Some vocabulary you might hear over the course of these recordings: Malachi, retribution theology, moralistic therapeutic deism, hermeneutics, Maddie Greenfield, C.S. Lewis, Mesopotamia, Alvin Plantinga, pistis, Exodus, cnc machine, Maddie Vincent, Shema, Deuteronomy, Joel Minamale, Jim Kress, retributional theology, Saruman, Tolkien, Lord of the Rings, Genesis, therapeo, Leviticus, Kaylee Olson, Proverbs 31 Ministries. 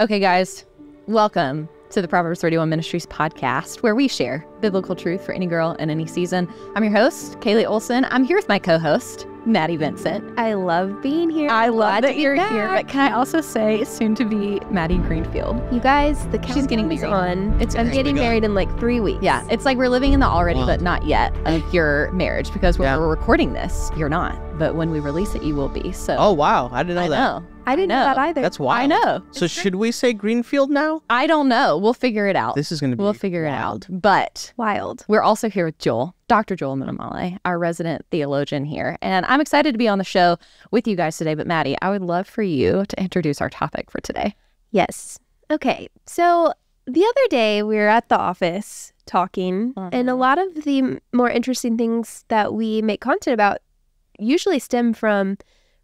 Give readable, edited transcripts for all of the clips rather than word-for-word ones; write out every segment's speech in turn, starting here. Okay, guys, welcome to the Proverbs 31 Ministries podcast, where we share biblical truth for any girl in any season. I'm your host, Kaylee Olson. I'm here with my co-host, Maddie Vincent. I love being here. I'm glad that you're here. But can I also say, soon to be Maddie Greenfield. You guys, the countdown is on. I'm getting married in like 3 weeks. Yeah, it's like we're living in the already but not yet of your marriage, because when we're recording this, you're not. But when we release it, you will be. So. Oh, wow. I didn't know that. I didn't know that either. That's wild. I know. So should we say Greenfield now? I don't know. We'll figure it out. This is going to be wild. We'll figure it out. But wild. We're also here with Joel, Dr. Joel Minamale, our resident theologian here. And I'm excited to be on the show with you guys today. But Maddie, I would love for you to introduce our topic for today. Yes. Okay. So the other day we were at the office talking, and a lot of the more interesting things that we make content about usually stem from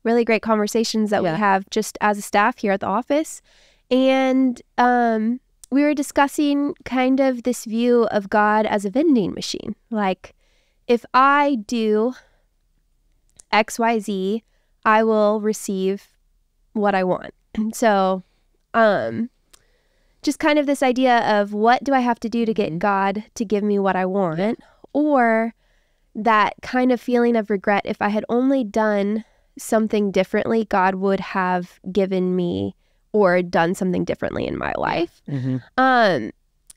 really great conversations that we have just as a staff here at the office. And we were discussing kind of this view of God as a vending machine. Like, if I do X, Y, Z, I will receive what I want. And so just kind of this idea of, what do I have to do to get God to give me what I want? Or that kind of feeling of regret, if I had only done something differently, God would have given me, or done something differently in my life. And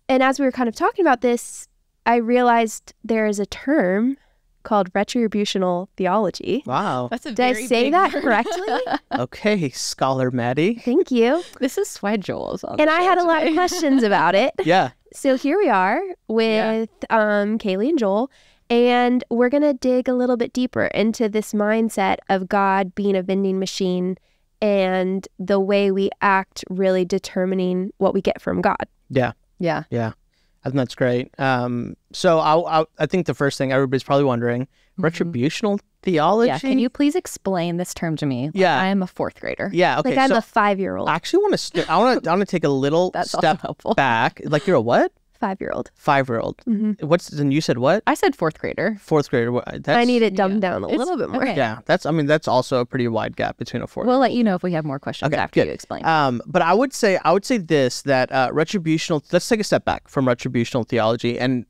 as we were kind of talking about this, I realized there is a term called retributional theology. Wow. That's a very big word. Did I say that correctly? Okay, scholar Maddie. Thank you. This is why Joel's on the show today. And I had a lot of questions about it. Yeah. So here we are with Kaylee and Joel. And we're going to dig a little bit deeper into this mindset of God being a vending machine, and the way we act really determining what we get from God. Yeah. Yeah. Yeah. I think that's great. So I think the first thing everybody's probably wondering, retributional theology? Yeah. Can you please explain this term to me? Like, I am a fourth grader. Yeah. Okay. Like, I'm a 5-year-old. I actually want to, I want to take a little step back. Like, you're a what? 5-year-old. 5-year-old. What's, and you said what? I said fourth grader. Fourth grader. That's, I need it dumbed down a little bit more. Okay. Yeah, that's, I mean, that's also a pretty wide gap between a fourth. We'll let you know if we have more questions after you explain. But I would say this, that retributional, let's take a step back from retributional theology. And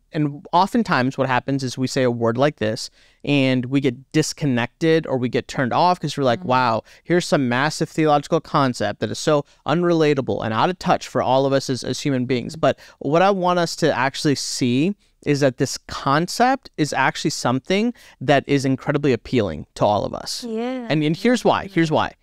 oftentimes what happens is we say a word like this and we get disconnected, or we get turned off, because we're like, wow, here's some massive theological concept that is so unrelatable and out of touch for all of us as human beings. But what I want us to actually see is that this concept is actually something that is incredibly appealing to all of us. Yeah. And here's why. Here's why.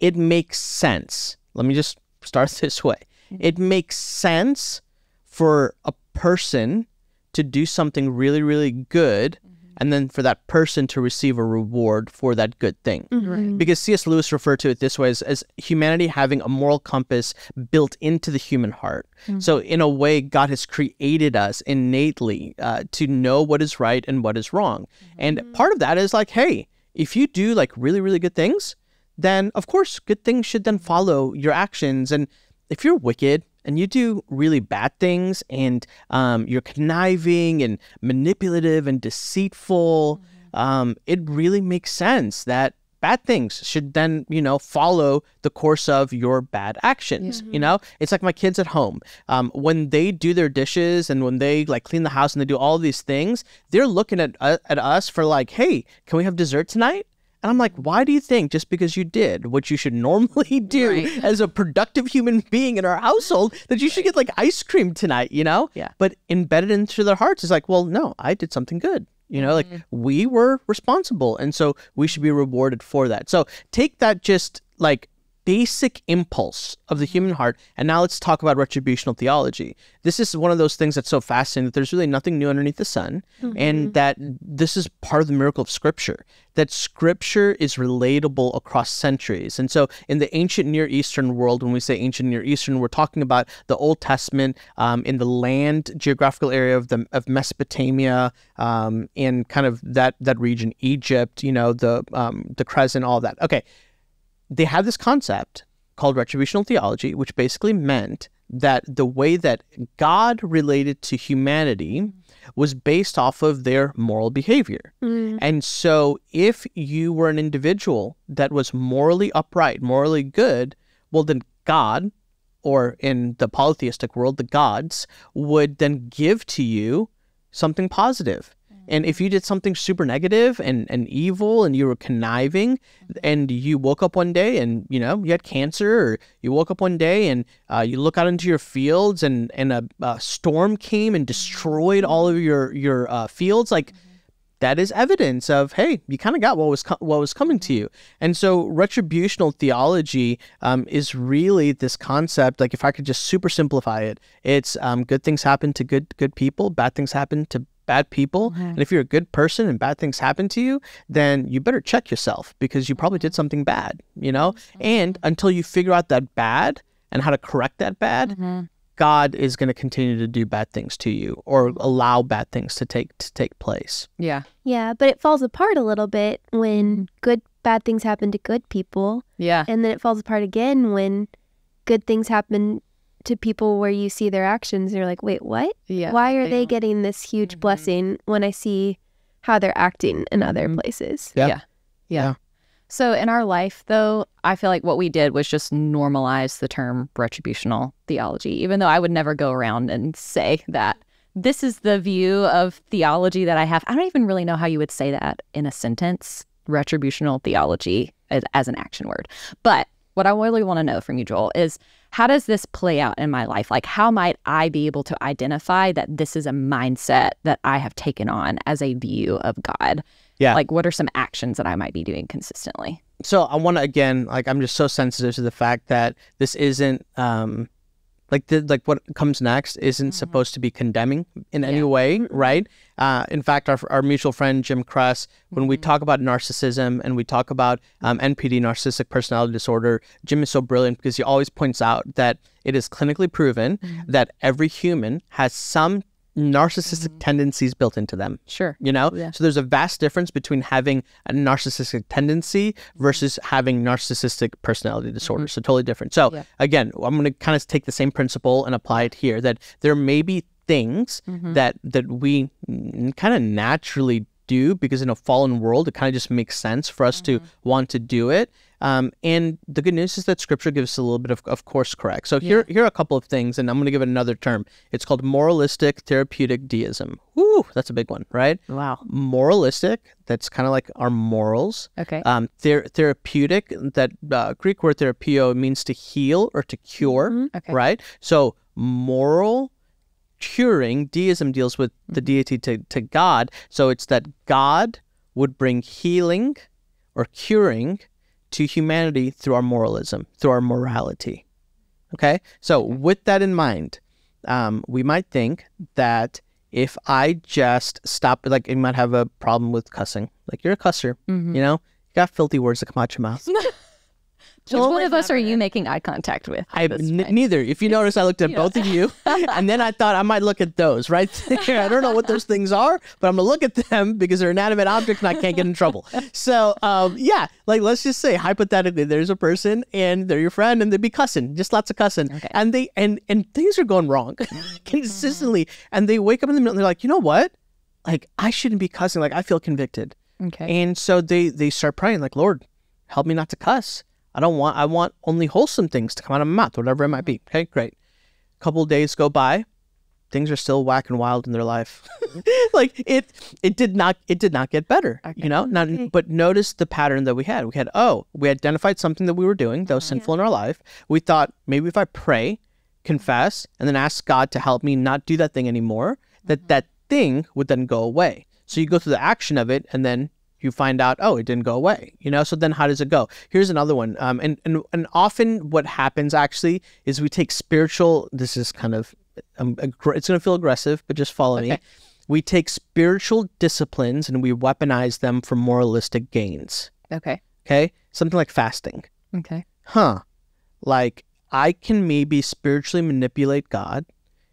It makes sense. Let me just start this way. It makes sense for a person to do something really, really good, and then for that person to receive a reward for that good thing. Because C.S. Lewis referred to it this way, as humanity having a moral compass built into the human heart. So in a way, God has created us innately to know what is right and what is wrong. And part of that is like, hey, if you do like really, really good things, then of course, good things should then follow your actions. And if you're wicked, and you do really bad things, and you're conniving and manipulative and deceitful, it really makes sense that bad things should then, you know, follow the course of your bad actions. You know, it's like my kids at home. When they do their dishes, and when they like clean the house, and they do all these things, they're looking at us for like, hey, can we have dessert tonight? And I'm like, why do you think just because you did what you should normally do as a productive human being in our household, that you should get like ice cream tonight, you know? Yeah. But embedded into their hearts is like, well, no, I did something good. You know, like we were responsible, and so we should be rewarded for that. So take that just like basic impulse of the human heart, and now let's talk about retributional theology. This is one of those things that's so fascinating that there's really nothing new underneath the sun, and that this is part of the miracle of Scripture, that Scripture is relatable across centuries. And so in the ancient Near Eastern world, when we say ancient Near Eastern, we're talking about the Old Testament in the land, geographical area of Mesopotamia, in kind of that region, Egypt, you know, the Crescent, all that. Okay. They had this concept called retributional theology, which basically meant that the way that God related to humanity was based off of their moral behavior. And so if you were an individual that was morally upright, morally good, well, then God or in the polytheistic world, the gods, would then give to you something positive. And if you did something super negative and evil and you were conniving and you woke up one day and, you know, you had cancer, or you woke up one day and you look out into your fields and a storm came and destroyed all of your fields, like that is evidence of, hey, you kind of got what was coming to you. And so retributional theology is really this concept, like if I could just super simplify it, it's good things happen to good people, bad things happen to bad people. Mm-hmm. And if you're a good person and bad things happen to you, then you better check yourself because you probably did something bad, you know? Mm-hmm. And until you figure out that bad and how to correct that bad, mm-hmm. God is going to continue to do bad things to you or allow bad things to take place. Yeah. Yeah, but it falls apart a little bit when bad things happen to good people. Yeah. And then it falls apart again when good things happen to people where you see their actions and you're like, wait, what? Yeah, why are they getting this huge mm-hmm. blessing when I see how they're acting in other places? Yeah. Yeah. Yeah. Yeah. So in our life, though, I feel like what we did was just normalize the term retributional theology, even though I would never go around and say that. This is the view of theology that I have. I don't even really know how you would say that in a sentence, retributional theology as an action word. But what I really want to know from you, Joel, is how does this play out in my life? Like, how might I be able to identify that this is a mindset that I have taken on as a view of God? Yeah. Like, what are some actions that I might be doing consistently? So I want to, again, like, I'm just so sensitive to the fact that this isn't, what comes next isn't mm-hmm. supposed to be condemning in any way, right? In fact, our mutual friend, Jim Kress, when mm-hmm. we talk about narcissism and we talk about NPD, narcissistic personality disorder, Jim is so brilliant because he always points out that it is clinically proven mm-hmm. that every human has some narcissistic mm-hmm. tendencies built into them. Sure. You know? Yeah. So there's a vast difference between having a narcissistic tendency versus having narcissistic personality disorder. Mm-hmm. So totally different. So again, I'm going to kind of take the same principle and apply it here, that there may be things mm-hmm. that we kind of naturally do because in a fallen world, it kind of just makes sense for us mm-hmm. to want to do it. And the good news is that scripture gives us a little bit of course correct. So here are a couple of things, and I'm going to give it another term. It's called moralistic therapeutic deism. Ooh, that's a big one, right? Wow. Moralistic, that's kind of like our morals. Okay. Therapeutic, that Greek word therapeo means to heal or to cure, mm-hmm. okay. right? So moral curing, deism deals with the deity to God. So it's that God would bring healing or curing to humanity through our moralism, through our morality. Okay? So with that in mind, we might think that if I just stop, like, you might have a problem with cussing. Like, you're a cusser, mm-hmm. you know? You got filthy words that come out your mouth. Joel, which one of us are you making eye contact with? Neither. If you notice, I looked at both of you, and then I thought I might look at those right there. I don't know what those things are, but I'm going to look at them because they're inanimate objects and I can't get in trouble. So, yeah, like, let's just say, hypothetically, there's a person, and they're your friend, and they'd be cussing, just lots of cussing. Okay. And things are going wrong consistently. And they wake up in the middle, and they're like, you know what? Like, I shouldn't be cussing. Like, I feel convicted. Okay. And so they start praying, like, Lord, help me not to cuss. I want only wholesome things to come out of my mouth, whatever it might be. Okay, great. A couple of days go by, things are still whack and wild in their life. Like, it did not get better. Okay. You know? But notice the pattern that we had. We identified something that we were doing that was sinful in our life. We thought, maybe if I pray, confess, and then ask God to help me not do that thing anymore, that thing would then go away. So you go through the action of it, and then you find out, oh, it didn't go away, you know? So then how does it go? Here's another one. And often what happens actually is we take spiritual, this is kind of, it's going to feel aggressive, but just follow me. We take spiritual disciplines and we weaponize them for moralistic gains. Okay. Okay. Something like fasting. Okay. Huh. Like, I can maybe spiritually manipulate God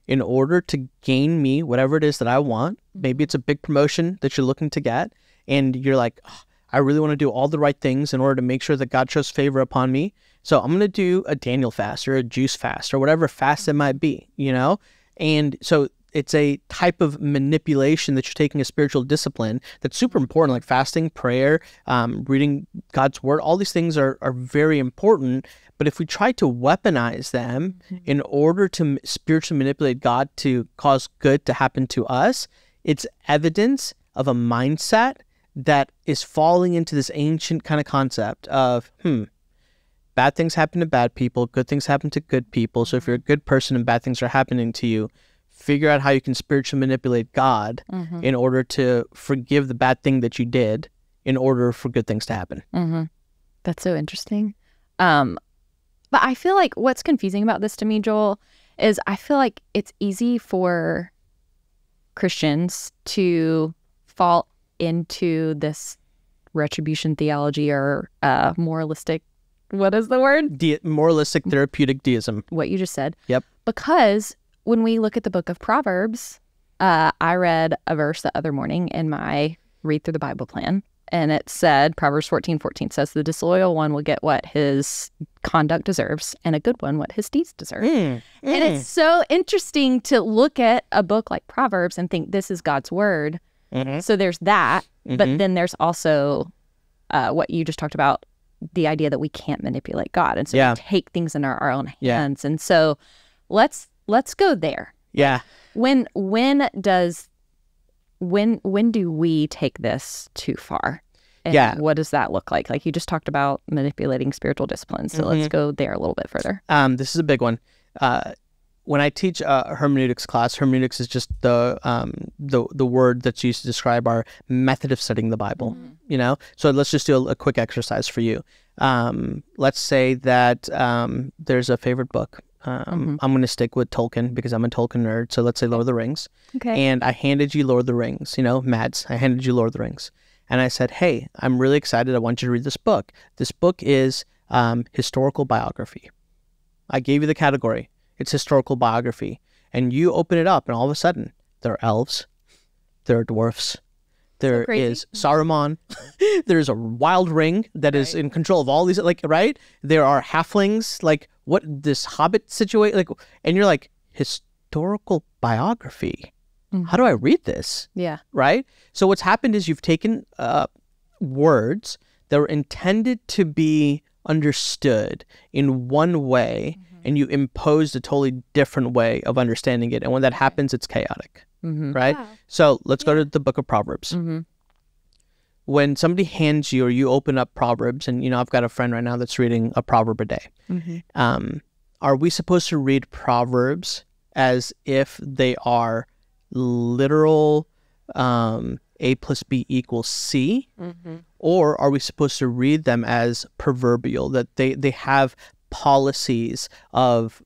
in order to gain me whatever it is that I want. Maybe it's a big promotion that you're looking to get. And you're like, oh, I really want to do all the right things in order to make sure that God shows favor upon me. So I'm going to do a Daniel fast or a juice fast or whatever fast it might be, you know? And so it's a type of manipulation that you're taking a spiritual discipline that's super important, like fasting, prayer, reading God's word. All these things are very important. But if we try to weaponize them in order to spiritually manipulate God to cause good to happen to us, it's evidence of a mindset that is falling into this ancient kind of concept of, bad things happen to bad people, good things happen to good people. So if you're a good person and bad things are happening to you, figure out how you can spiritually manipulate God in order to forgive the bad thing that you did in order for good things to happen. That's so interesting. But I feel like what's confusing about this to me, Joel, is I feel like it's easy for Christians to fall into this retribution theology or moralistic, what is the word? Moralistic therapeutic deism. What you just said. Yep. Because when we look at the book of Proverbs, I read a verse the other morning in my read through the Bible plan. And it said, Proverbs 14:14 says, the disloyal one will get what his conduct deserves, and a good one what his deeds deserve. And it's so interesting to look at a book like Proverbs and think this is God's word. So there's that. But then there's also what you just talked about, the idea that we can't manipulate God. And so we take things in our own hands. And so let's go there. When do we take this too far? And what does that look like? Like you just talked about manipulating spiritual disciplines. So let's go there a little bit further. This is a big one. When I teach a hermeneutics class, hermeneutics is just the word that's used to describe our method of studying the Bible. You know, so let's just do a quick exercise for you. Let's say that there's a favorite book. I'm going to stick with Tolkien because I'm a Tolkien nerd. So let's say Lord of the Rings. And I handed you Lord of the Rings, you know, Mads, I handed you Lord of the Rings. And I said, hey, I'm really excited. I want you to read this book. This book is historical biography. I gave you the category. It's historical biography. And you open it up and all of a sudden there are elves, there are dwarfs, there is Saruman, there is a wild ring that is in control of all these, like, there are halflings, like, what, this hobbit situation, like, and you're like, historical biography, how do I read this? So what's happened is you've taken words that were intended to be understood in one way, and you imposed a totally different way of understanding it. And when that happens, it's chaotic. So let's go to the book of Proverbs. When somebody hands you or you open up Proverbs, and you know, I've got a friend right now that's reading a proverb a day. Are we supposed to read Proverbs as if they are literal A plus B equals C? Or are we supposed to read them as proverbial, that they have policies of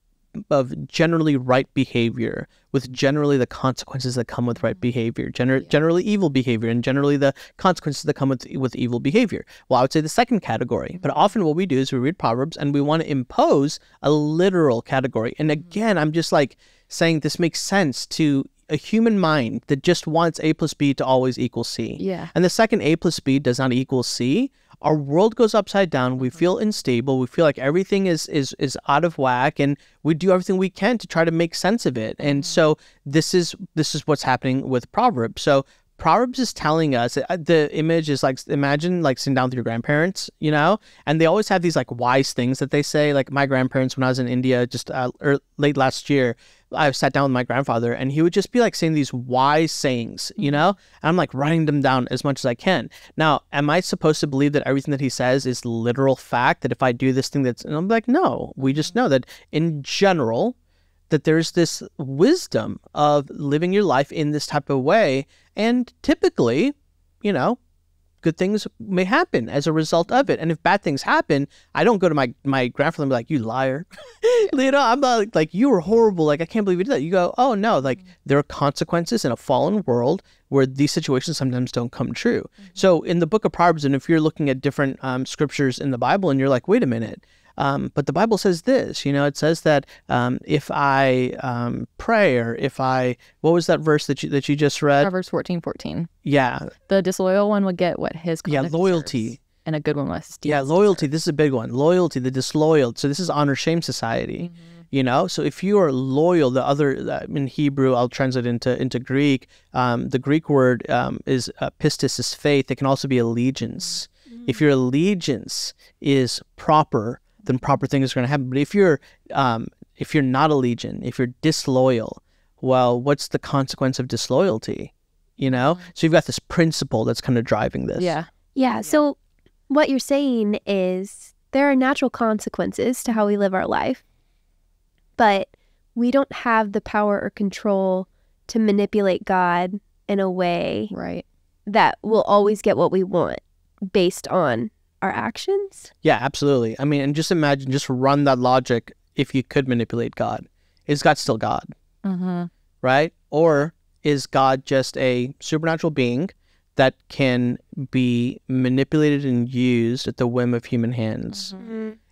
generally right behavior with generally the consequences that come with right behavior, generally evil behavior, and generally the consequences that come with evil behavior? Well, I would say the second category. But often what we do is we read Proverbs and we want to impose a literal category. And again, I'm just like saying this makes sense to a human mind that just wants A plus B to always equal C. And the second A plus B does not equal C, our world goes upside down. We feel unstable. We feel like everything is out of whack, and we do everything we can to try to make sense of it. And so this is what's happening with Proverbs. So Proverbs is telling us, the image is like, imagine like sitting down with your grandparents, you know, and they always have these like wise things that they say. Like my grandparents, when I was in India just late last year, I sat down with my grandfather and he would just be like saying these wise sayings, you know, and I'm like writing them down as much as I can. Now, am I supposed to believe that everything that he says is literal fact, that if I do this thing that's, and I'm like, no, we just know that in general, that there's this wisdom of living your life in this type of way. And typically, you know, good things may happen as a result of it. And if bad things happen, I don't go to my grandfather and be like, you liar. You know, I'm not like, you were horrible. Like, I can't believe you did that. You go, oh, no, like there are consequences in a fallen world where these situations sometimes don't come true. So in the book of Proverbs, and if you're looking at different scriptures in the Bible and you're like, wait a minute, but the Bible says this, you know, it says that if I pray, or if I, what was that verse that you just read? Proverbs 14:14. Yeah. The disloyal one would get what his conduct loyalty deserves, and a good one was. Loyalty. This is a big one. Loyalty, the disloyal. So this is honor shame society, you know. So if you are loyal, the other in Hebrew, I'll translate into Greek. The Greek word is pistis, is faith. It can also be allegiance. If your allegiance is proper, then proper things are going to happen. But if you're not allegiant, if you're disloyal, well, what's the consequence of disloyalty? You know, so you've got this principle that's kind of driving this. Yeah. Yeah. So what you're saying is there are natural consequences to how we live our life, but we don't have the power or control to manipulate God in a way that we'll always get what we want based on our actions. Yeah, absolutely. I mean, and just imagine, just run that logic. If you could manipulate God, is God still God? Right? Or is God just a supernatural being that can be manipulated and used at the whim of human hands?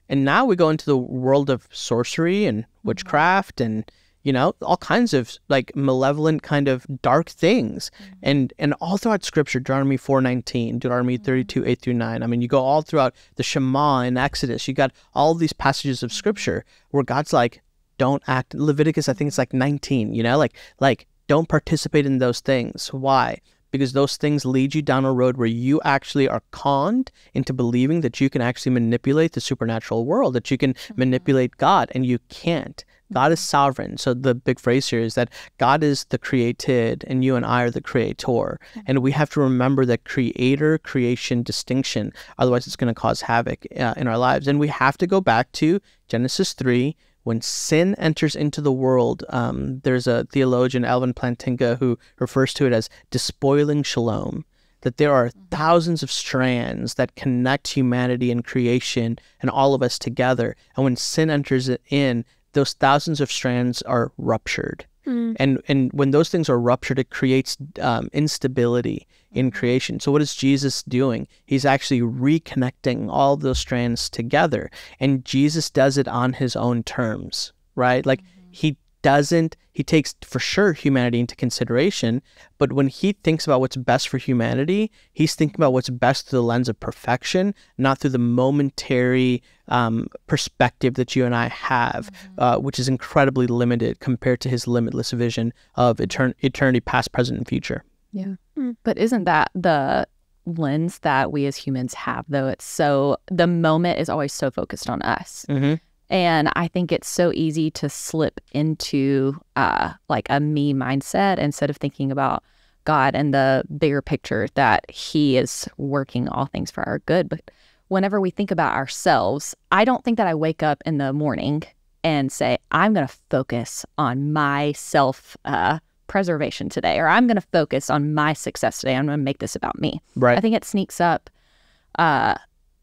And now we go into the world of sorcery and witchcraft and, you know, all kinds of like malevolent kind of dark things. And all throughout Scripture, Deuteronomy 4:19, Deuteronomy 32:8-9. I mean, you go all throughout the Shema and Exodus. You got all these passages of Scripture where God's like, don't act. Leviticus, I think it's like 19, you know, like don't participate in those things. Why? Because those things lead you down a road where you actually are conned into believing that you can actually manipulate the supernatural world, that you can manipulate God, and you can't. God is sovereign. So the big phrase here is that God is the created and you and I are the creator. And we have to remember that creator-creation distinction. Otherwise, it's going to cause havoc in our lives. And we have to go back to Genesis 3. When sin enters into the world, there's a theologian, Alvin Plantinga, who refers to it as despoiling shalom, that there are thousands of strands that connect humanity and creation and all of us together. And when sin enters in, those thousands of strands are ruptured. And when those things are ruptured, it creates instability in creation. So what is Jesus doing? He's actually reconnecting all those strands together. And Jesus does it on his own terms, right? Like he takes for sure humanity into consideration, but when he thinks about what's best for humanity, he's thinking about what's best through the lens of perfection, not through the momentary perspective that you and I have, which is incredibly limited compared to his limitless vision of eternity, past, present, and future. Yeah. But isn't that the lens that we as humans have, though? It's so, the moment is always so focused on us. And I think it's so easy to slip into like a me mindset instead of thinking about God and the bigger picture that he is working all things for our good. But whenever we think about ourselves, I don't think that I wake up in the morning and say, I'm going to focus on my self-preservation today, or I'm going to focus on my success today. I'm going to make this about me. Right. I think it sneaks up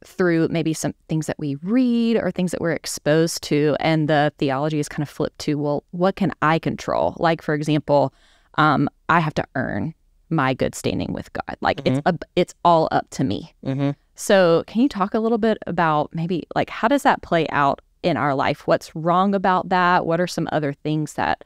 through maybe some things that we read or things that we're exposed to, and the theology is kind of flipped to, well, what can I control? Like, for example, I have to earn my good standing with God. Like it's all up to me. So can you talk a little bit about maybe like how does that play out in our life? What's wrong about that? What are some other things that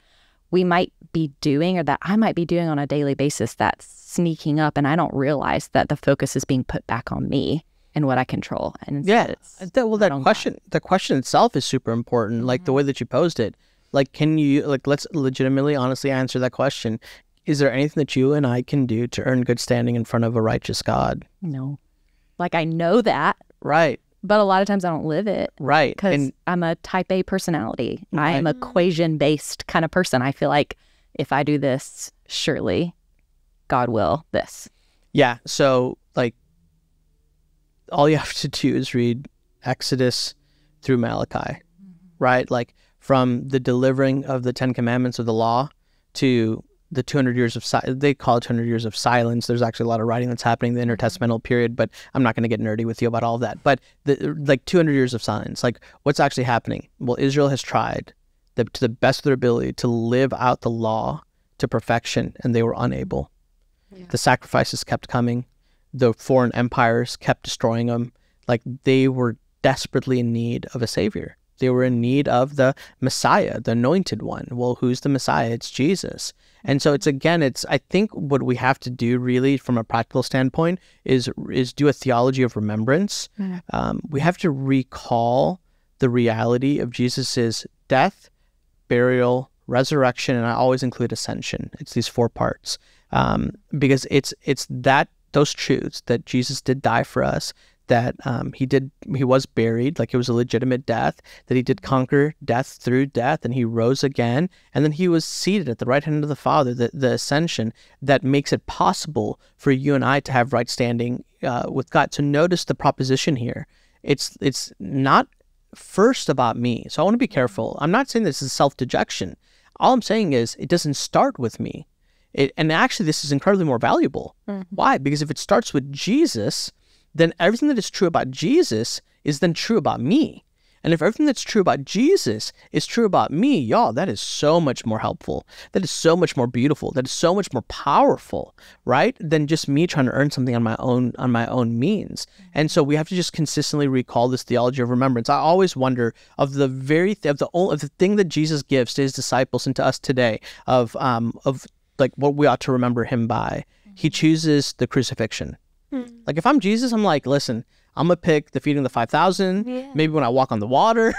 we might be doing or that I might be doing on a daily basis that's sneaking up and I don't realize that the focus is being put back on me and what I control? And yeah, the question itself is super important. Like the way that you posed it, like, can you, like, let's legitimately, honestly answer that question. Is there anything that you and I can do to earn good standing in front of a righteous God? No. Like, I know that. Right. But a lot of times I don't live it. Right. Because I'm a type A personality. Right. I am equation-based kind of person. I feel like if I do this, surely God will this. Yeah. So, like, all you have to do is read Exodus through Malachi, right? Like from the delivering of the 10 commandments of the law to the 200 years of silence. They call it 200 years of silence. There's actually a lot of writing that's happening in the intertestamental period, but I'm not going to get nerdy with you about all of that. But like 200 years of silence, like what's actually happening? Well, Israel has tried to the best of their ability to live out the law to perfection, and they were unable. Yeah. The sacrifices kept coming. The foreign empires kept destroying them. Like they were desperately in need of a savior. They were in need of the Messiah, the anointed one. Well, who's the Messiah? It's Jesus. And so it's, again, it's, I think what we have to do really from a practical standpoint is do a theology of remembrance. We have to recall the reality of Jesus's death, burial, resurrection, and I always include ascension. It's these four parts because it's those truths that Jesus did die for us, that he was buried, like it was a legitimate death, that he did conquer death through death, and he rose again, and then he was seated at the right hand of the Father, the ascension, that makes it possible for you and I to have right standing with God. So notice the proposition here. It's not first about me. So I want to be careful. I'm not saying this is self-dejection. All I'm saying is it doesn't start with me. And actually, this is incredibly more valuable. Mm-hmm. Why? Because if it starts with Jesus, then everything that is true about Jesus is then true about me. And if everything that's true about Jesus is true about me, y'all, that is so much more helpful. That is so much more beautiful. That is so much more powerful, right? Than just me trying to earn something on my own means. And so we have to just consistently recall this theology of remembrance. I always wonder of the thing that Jesus gives to his disciples and to us today of like what we ought to remember him by. He chooses the crucifixion. Like if I'm Jesus, I'm like, listen, I'm going to pick the feeding of the 5,000, yeah. Maybe when I walk on the water,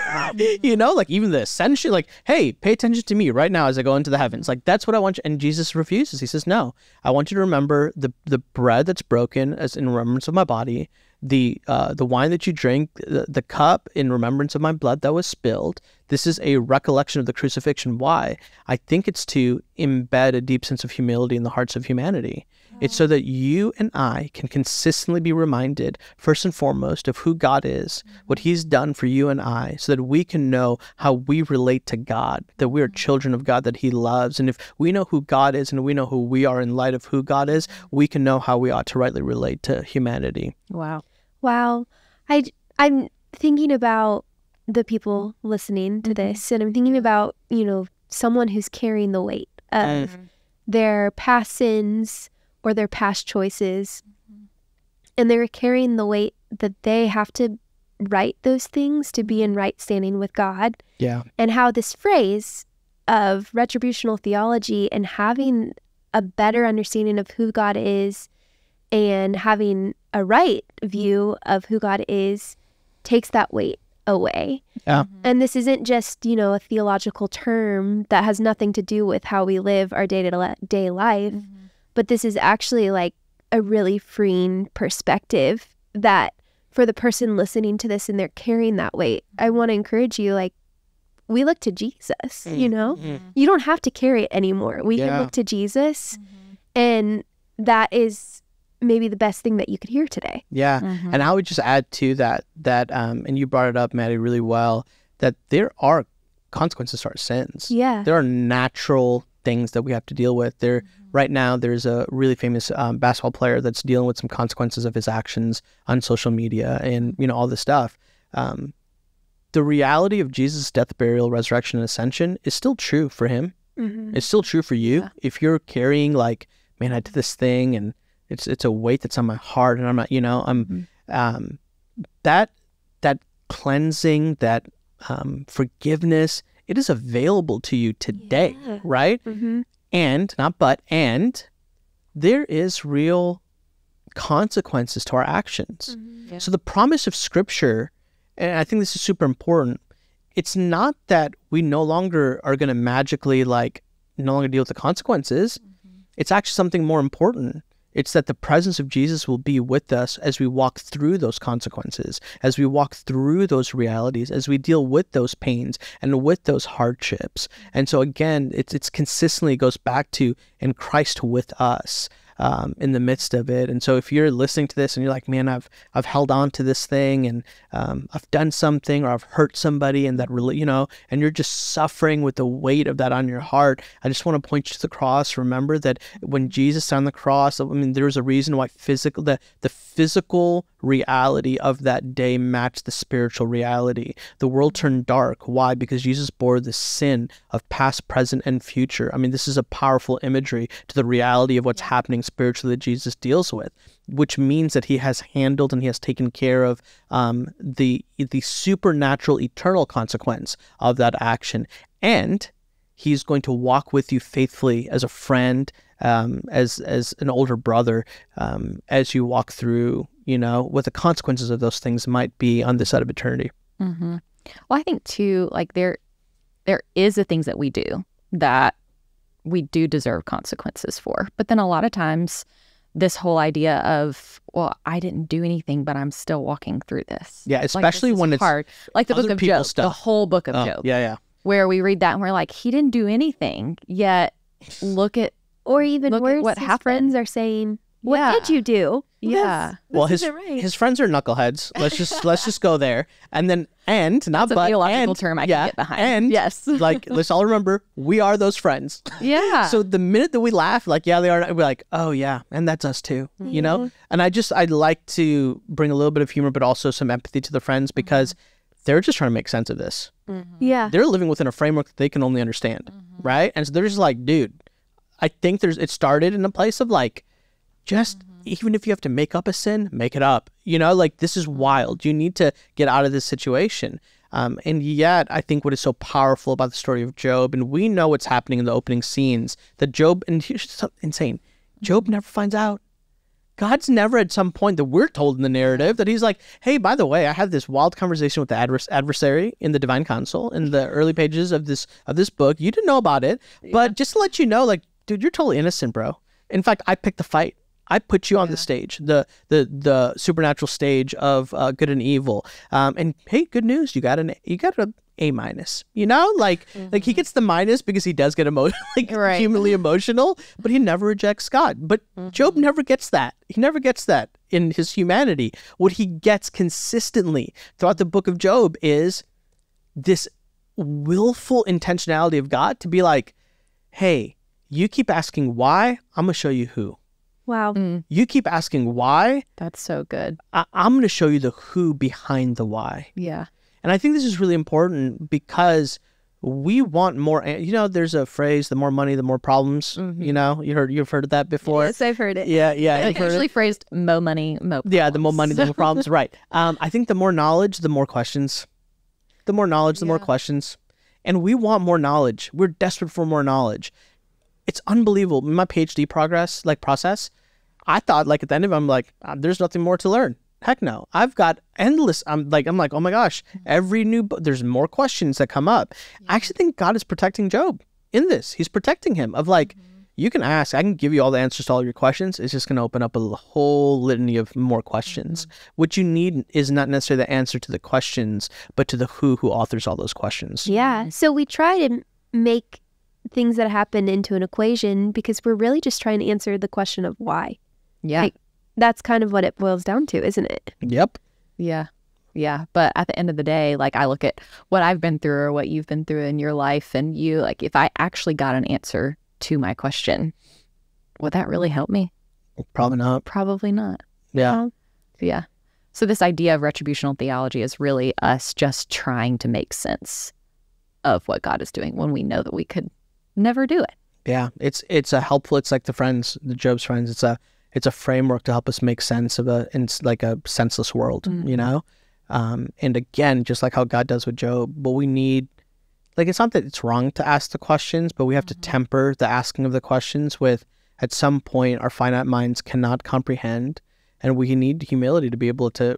you know, like even the ascension, like, hey, pay attention to me right now as I go into the heavens. Like, that's what I want you. And Jesus refuses. He says, no, I want you to remember the bread that's broken as in remembrance of my body, the wine that you drink, the cup in remembrance of my blood that was spilled. This is a recollection of the crucifixion. Why? I think it's to embed a deep sense of humility in the hearts of humanity. It's so that you and I can consistently be reminded, first and foremost, of who God is, what he's done for you and I, so that we can know how we relate to God, that we are children of God, that he loves. And if we know who God is and we know who we are in light of who God is, we can know how we ought to rightly relate to humanity. Wow. Wow. I'm thinking about the people listening to this, and I'm thinking about, you know, someone who's carrying the weight of their past sins, or their past choices, and they're carrying the weight that they have to right those things to be in right standing with God. Yeah. And how this phrase of retributional theology and having a better understanding of who God is and having a right view of who God is takes that weight away. Yeah. And this isn't just, you know, a theological term that has nothing to do with how we live our day-to-day life. But this is actually like a really freeing perspective that for the person listening to this and they're carrying that weight, I want to encourage you, like, we look to Jesus, you know? You don't have to carry it anymore. We can look to Jesus, and that is maybe the best thing that you could hear today. Yeah, and I would just add to that and you brought it up, Maddie, really well, that there are consequences to our sins. Yeah. There are natural things that we have to deal with. There, right now, there's a really famous basketball player that's dealing with some consequences of his actions on social media and, you know, all this stuff. The reality of Jesus' death, burial, resurrection, and ascension is still true for him. It's still true for you. Yeah. If you're carrying like, man, I did this thing and it's a weight that's on my heart and I'm not, you know, I'm that cleansing, that forgiveness, it is available to you today, right? And there is real consequences to our actions. So the promise of Scripture, and I think this is super important, it's not that we no longer are going to magically, like, no longer deal with the consequences. It's actually something more important. It's that the presence of Jesus will be with us as we walk through those consequences, as we walk through those realities, as we deal with those pains and with those hardships. And so again, it's consistently goes back to, in Christ with us in the midst of it. And so if you're listening to this and you're like, man, I've held on to this thing and I've done something or I've hurt somebody and that really, you know, and you're just suffering with the weight of that on your heart, I just want to point you to the cross. Remember that when Jesus on the cross, I mean, there was a reason why the physical reality of that day matched the spiritual reality. The world turned dark. Why? Because Jesus bore the sin of past, present, and future. I mean, this is a powerful imagery to the reality of what's happening spiritually that Jesus deals with, which means that he has handled and he has taken care of the supernatural eternal consequence of that action. And he's going to walk with you faithfully as a friend, as an older brother, as you walk through, you know, what the consequences of those things might be on this side of eternity. Well, I think too, like there is the things that we do deserve consequences for. But then a lot of times this whole idea of, well, I didn't do anything, but I'm still walking through this. Yeah, especially like, when it's hard. Like the book of Job, the whole book of Job. Yeah, yeah. Where we read that and we're like, he didn't do anything, yet look at, or even worse, what his friends are saying, what did you do? Yeah. Well, his friends are knuckleheads. Let's just go there. And then, that's a theological term I can get behind. And yes. Like, let's all remember, we are those friends. Yeah. So the minute that we laugh, like, yeah, they are, we're like, oh yeah. And that's us too, you know? And I'd like to bring a little bit of humor, but also some empathy to the friends, because they're just trying to make sense of this. Yeah. They're living within a framework that they can only understand. Right. And so they're just like, dude, I think it started in a place of like, just even if you have to make up a sin, make it up. You know, like, this is wild. You need to get out of this situation. And yet, I think what is so powerful about the story of Job, and we know what's happening in the opening scenes, that Job, and here's something insane, Job never finds out. God's never at some point that we're told in the narrative that he's like, hey, by the way, I had this wild conversation with the adversary in the divine council in the early pages of this book. You didn't know about it, but just to let you know, like, dude, you're totally innocent, bro. In fact, I picked the fight. I put you on the stage, the supernatural stage of good and evil. And hey, good news, you got an A minus. You know, like like he gets the minus because he does get humanly emotional, but he never rejects God. But Job never gets that. He never gets that in his humanity. What he gets consistently throughout the book of Job is this willful intentionality of God to be like, hey, you keep asking why, I'm gonna show you who. Wow. You keep asking why. That's so good. I'm going to show you the who behind the why. Yeah. And I think this is really important because we want more. You know, there's a phrase, the more money, the more problems. You know, you've heard of that before. Yes, I've heard it. Yeah, yeah. It's actually phrased, mo money, mo problems. Yeah, the more money, the more problems. Right. I think the more knowledge, the more questions. The more knowledge, the more questions. And we want more knowledge. We're desperate for more knowledge. It's unbelievable. My PhD process, I thought like at the end of it, I'm like, there's nothing more to learn. Heck no. I've got endless. I'm like, oh my gosh, every new book, there's more questions that come up. I actually think God is protecting Job in this. He's protecting him of like, you can ask, I can give you all the answers to all your questions. It's just going to open up a whole litany of more questions. What you need is not necessarily the answer to the questions, but to the who authors all those questions. Yeah. So we try to make things that happen into an equation because we're really just trying to answer the question of why. Yeah. Like, that's kind of what it boils down to, isn't it? Yep. Yeah. Yeah. But at the end of the day, like, I look at what I've been through or what you've been through in your life, and you, like, if I actually got an answer to my question, would that really help me? Probably not. Probably not. Yeah. Yeah. So this idea of retributional theology is really us just trying to make sense of what God is doing when we know that we could never do it. Yeah. It's a helpful, it's like the friends, the Job's friends, it's a framework to help us make sense of a senseless world, you know? And again, just like how God does with Job, but we need, like, it's not that it's wrong to ask the questions, but we have to temper the asking of the questions with, at some point, our finite minds cannot comprehend, and we need humility to be able to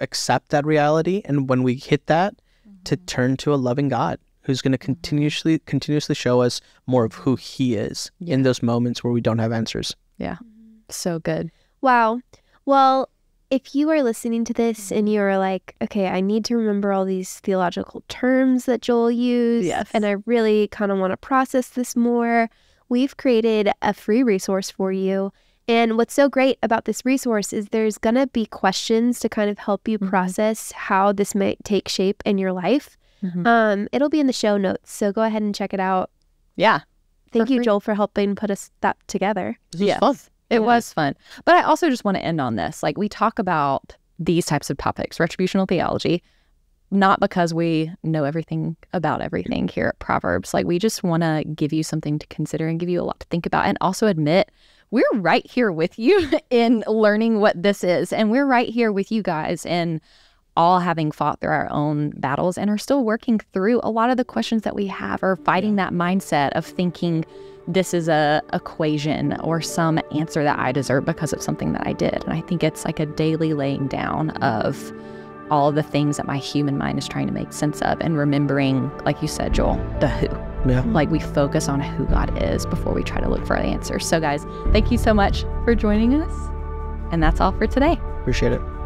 accept that reality, and when we hit that, to turn to a loving God who's going to continuously show us more of who he is in those moments where we don't have answers. Yeah. So good. Wow. Well, if you are listening to this and you're like, okay, I need to remember all these theological terms that Joel used, and I really kind of want to process this more, we've created a free resource for you. And what's so great about this resource is there's going to be questions to kind of help you process how this might take shape in your life. It'll be in the show notes, so go ahead and check it out. Yeah. Thank you, Joel, for helping put us that together. It was fun. But I also just want to end on this. Like, we talk about these types of topics, retributional theology, not because we know everything about everything here at Proverbs. Like, we just want to give you something to consider and give you a lot to think about, and also admit we're right here with you in learning what this is. And we're right here with you guys in all having fought through our own battles and are still working through a lot of the questions that we have, or fighting that mindset of thinking, this is a equation or some answer that I deserve because of something that I did. And I think it's like a daily laying down of all the things that my human mind is trying to make sense of, and remembering, like you said, Joel, the who. Yeah. Like, we focus on who God is before we try to look for the answers. So guys, thank you so much for joining us. And that's all for today. Appreciate it.